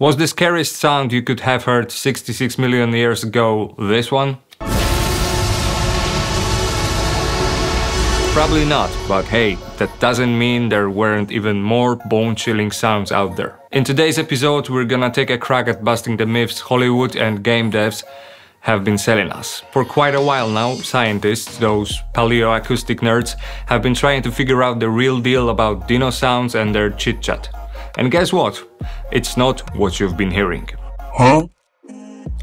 Was the scariest sound you could have heard 66 million years ago this one? Probably not, but hey, that doesn't mean there weren't even more bone-chilling sounds out there. In today's episode, we're gonna take a crack at busting the myths Hollywood and game devs have been selling us. For quite a while now, scientists, those paleoacoustic nerds, have been trying to figure out the real deal about dino sounds and their chit-chat. And guess what? It's not what you've been hearing. Huh?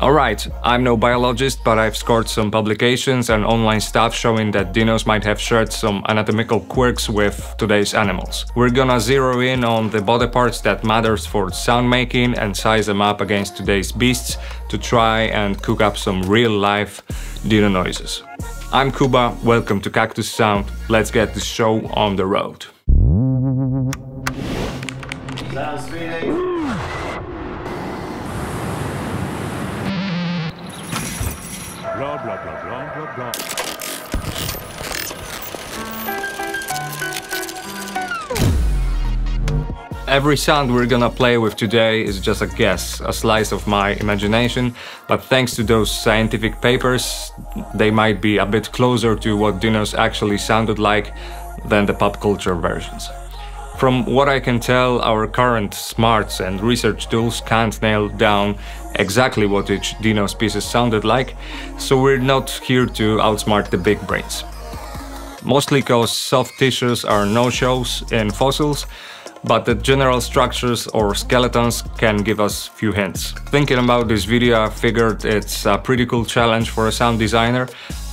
Alright, I'm no biologist, but I've scored some publications and online stuff showing that dinos might have shared some anatomical quirks with today's animals. We're gonna zero in on the body parts that matters for sound making and size them up against today's beasts to try and cook up some real-life dino noises. I'm Kuba, welcome to Cactus Sound, let's get this show on the road. Every sound we're gonna play with today is just a guess, a slice of my imagination, but thanks to those scientific papers, they might be a bit closer to what dinos actually sounded like than the pop culture versions. From what I can tell, our current smarts and research tools can't nail down exactly what each dino species sounded like, so we're not here to outsmart the big brains. Mostly because soft tissues are no-shows in fossils, but the general structures or skeletons can give us few hints. Thinking about this video, I figured it's a pretty cool challenge for a sound designer.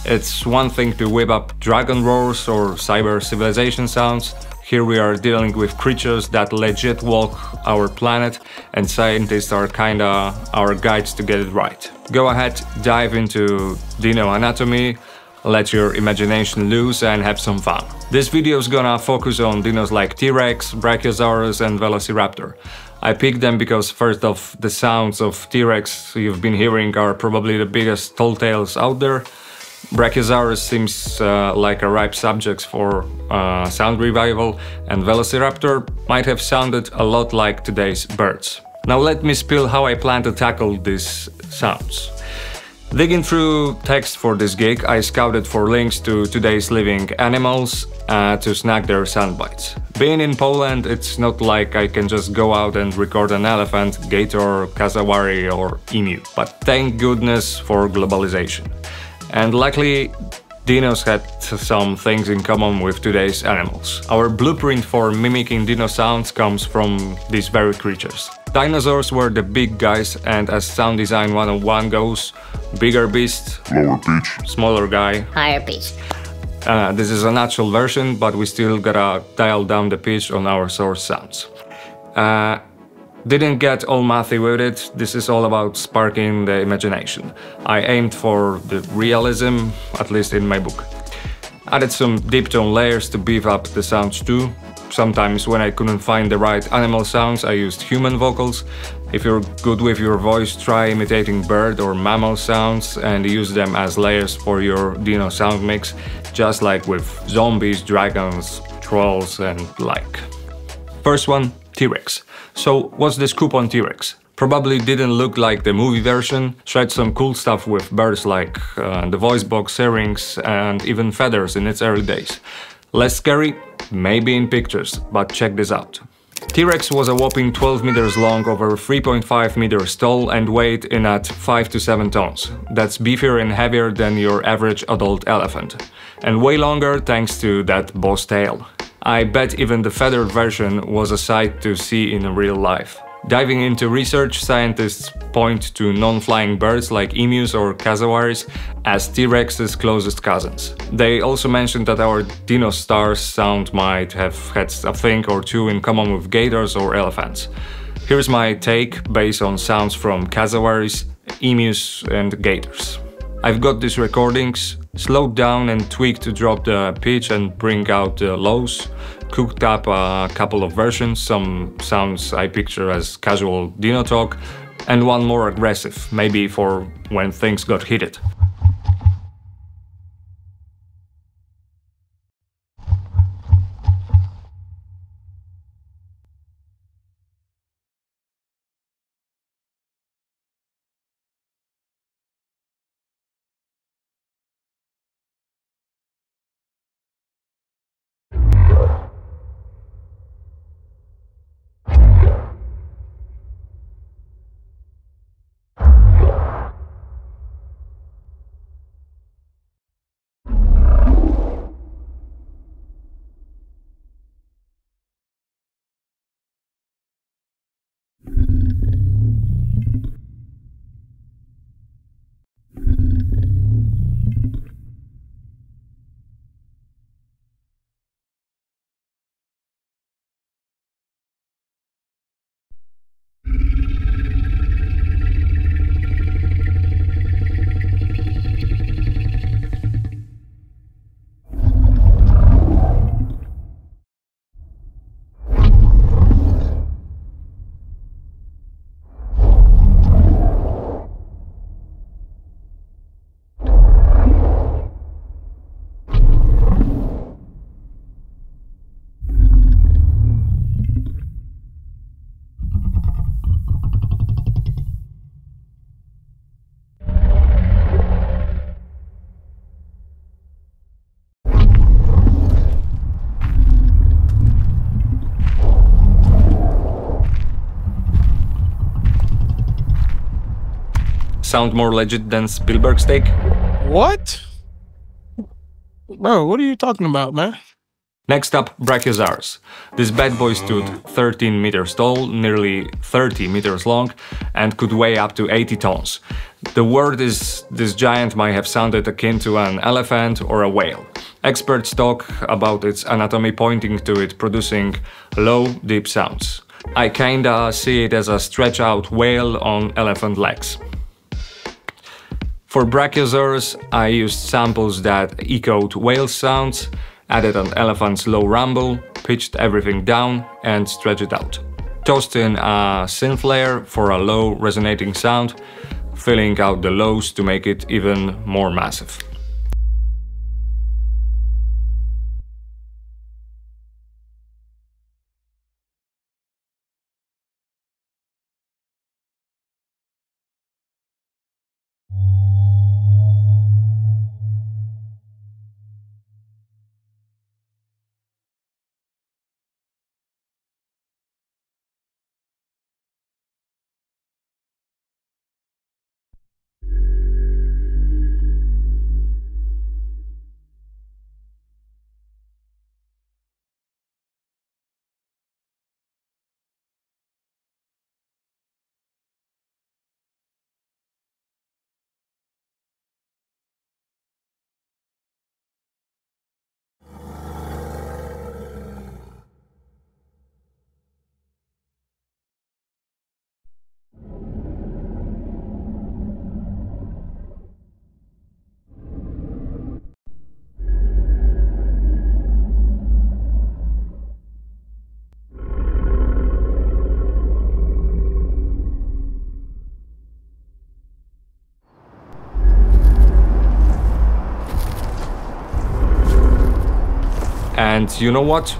It's one thing to whip up dragon roars or cyber civilization sounds. Here we are dealing with creatures that legit walk our planet, and scientists are kinda our guides to get it right. Go ahead, dive into dino anatomy, let your imagination loose and have some fun. This video is gonna focus on dinos like T-Rex, Brachiosaurus and Velociraptor. I picked them because first off, the sounds of T-Rex you've been hearing are probably the biggest tall tales out there. Brachiosaurus seems like a ripe subject for sound revival, and Velociraptor might have sounded a lot like today's birds. Now let me spill how I plan to tackle these sounds. Digging through text for this gig, I scouted for links to today's living animals to snag their sound bites. Being in Poland, it's not like I can just go out and record an elephant, gator, cassowary or emu. But thank goodness for globalization. And luckily, dinos had some things in common with today's animals. Our blueprint for mimicking dino sounds comes from these very creatures. Dinosaurs were the big guys, and as Sound Design 101 goes, bigger beast, lower pitch, smaller guy, higher pitch. This is a natural version, but we still gotta dial down the pitch on our source sounds. Didn't get all mathy with it, this is all about sparking the imagination. I aimed for the realism, at least in my book. Added some deep tone layers to beef up the sounds too. Sometimes when I couldn't find the right animal sounds, I used human vocals. If you're good with your voice, try imitating bird or mammal sounds and use them as layers for your dino sound mix, just like with zombies, dragons, trolls and like. First one, T-Rex. So what's the scoop on T-Rex? Probably didn't look like the movie version, tried some cool stuff with birds like the voice box, earrings and even feathers in its early days. Less scary? Maybe in pictures, but check this out. T-Rex was a whopping 12 meters long, over 3.5 meters tall and weighed in at 5 to 7 tons. That's beefier and heavier than your average adult elephant. And way longer thanks to that boss tail. I bet even the feathered version was a sight to see in real life. Diving into research, scientists point to non-flying birds like emus or cassowaries as T-Rex's closest cousins. They also mentioned that our dino stars sound might have had a thing or two in common with gators or elephants. Here's my take based on sounds from cassowaries, emus and gators. I've got these recordings slowed down and tweaked to drop the pitch and bring out the lows, cooked up a couple of versions, some sounds I picture as casual dino talk, and one more aggressive, maybe for when things got heated. sound more legit than Spielberg's take? What? Bro, what are you talking about, man? Next up, Brachiosaurus. This bad boy stood 13 meters tall, nearly 30 meters long, and could weigh up to 80 tons. The word is this giant might have sounded akin to an elephant or a whale. Experts talk about its anatomy pointing to it producing low, deep sounds. I kinda see it as a stretch-out whale on elephant legs. For Brachiosaurus, I used samples that echoed whale sounds, added an elephant's low rumble, pitched everything down and stretched it out. Tossed in a synth layer for a low resonating sound, filling out the lows to make it even more massive. And you know what?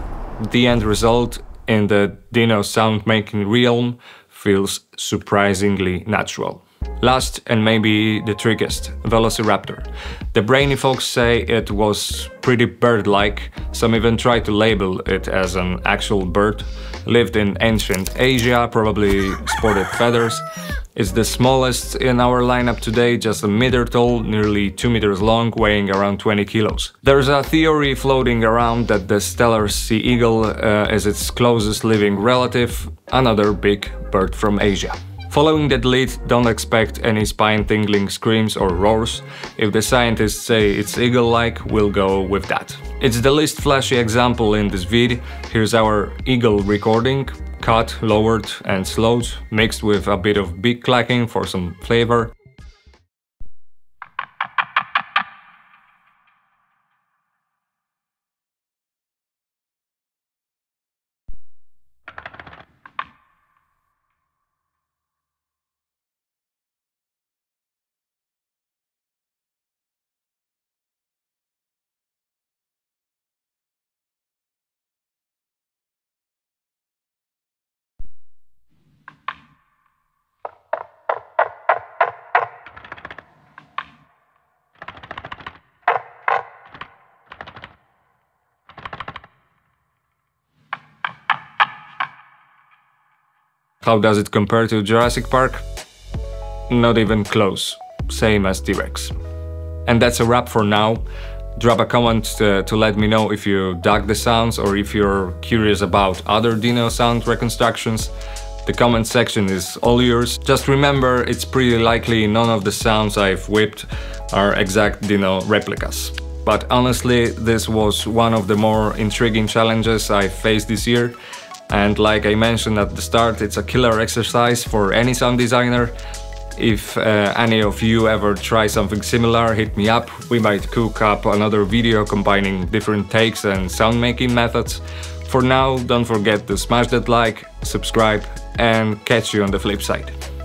The end result in the dino sound-making realm feels surprisingly natural. Last, and maybe the trickiest, Velociraptor. The brainy folks say it was pretty bird-like, some even tried to label it as an actual bird. Lived in ancient Asia, probably sported feathers. It's the smallest in our lineup today, just a meter tall, nearly 2 meters long, weighing around 20 kilos. There's a theory floating around that the Steller's sea eagle is its closest living relative, another big bird from Asia. Following that lead, don't expect any spine-tingling screams or roars. If the scientists say it's eagle-like, we'll go with that. It's the least flashy example in this vid. Here's our eagle recording. Cut, lowered and slowed, mixed with a bit of beak clacking for some flavor. How does it compare to Jurassic Park? Not even close. Same as T-Rex. And that's a wrap for now. Drop a comment to let me know if you dug the sounds or if you're curious about other dino sound reconstructions. The comment section is all yours. Just remember, it's pretty likely none of the sounds I've whipped are exact dino replicas. But honestly, this was one of the more intriguing challenges I faced this year. And like I mentioned at the start, it's a killer exercise for any sound designer. If any of you ever try something similar, hit me up. We might cook up another video combining different takes and sound making methods. For now, don't forget to smash that like, subscribe, and catch you on the flip side.